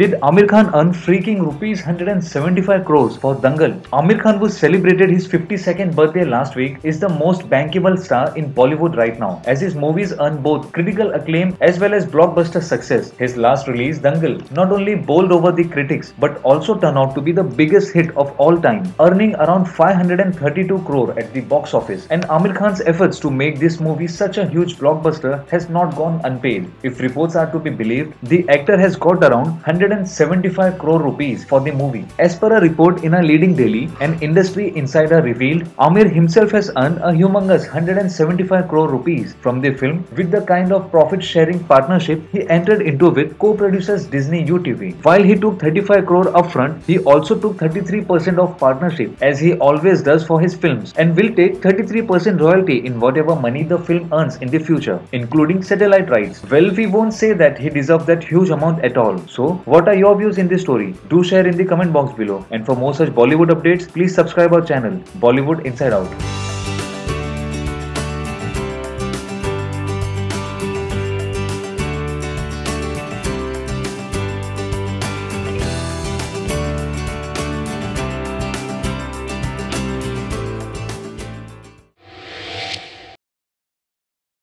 Did Aamir Khan earn freaking rupees 175 crores for Dangal? Aamir Khan, who celebrated his 52nd birthday last week, is the most bankable star in Bollywood right now, as his movies earn both critical acclaim as well as blockbuster success. His last release, Dangal, not only bowled over the critics but also turned out to be the biggest hit of all time, earning around 532 crore at the box office. And Aamir Khan's efforts to make this movie such a huge blockbuster has not gone unpaid. If reports are to be believed, the actor has got around 175 crore rupees for the movie. As per a report in a leading daily, an industry insider revealed Aamir himself has earned a humongous 175 crore rupees from the film with the kind of profit-sharing partnership he entered into with co-producers Disney UTV. While he took 35 crore upfront, he also took 33% of partnership, as he always does for his films, and will take 33% royalty in whatever money the film earns in the future, including satellite rights. Well, we won't say that he deserved that huge amount at all. So, what are your views in this story? Do share in the comment box below. And for more such Bollywood updates, please subscribe our channel, Bollywood Inside Out.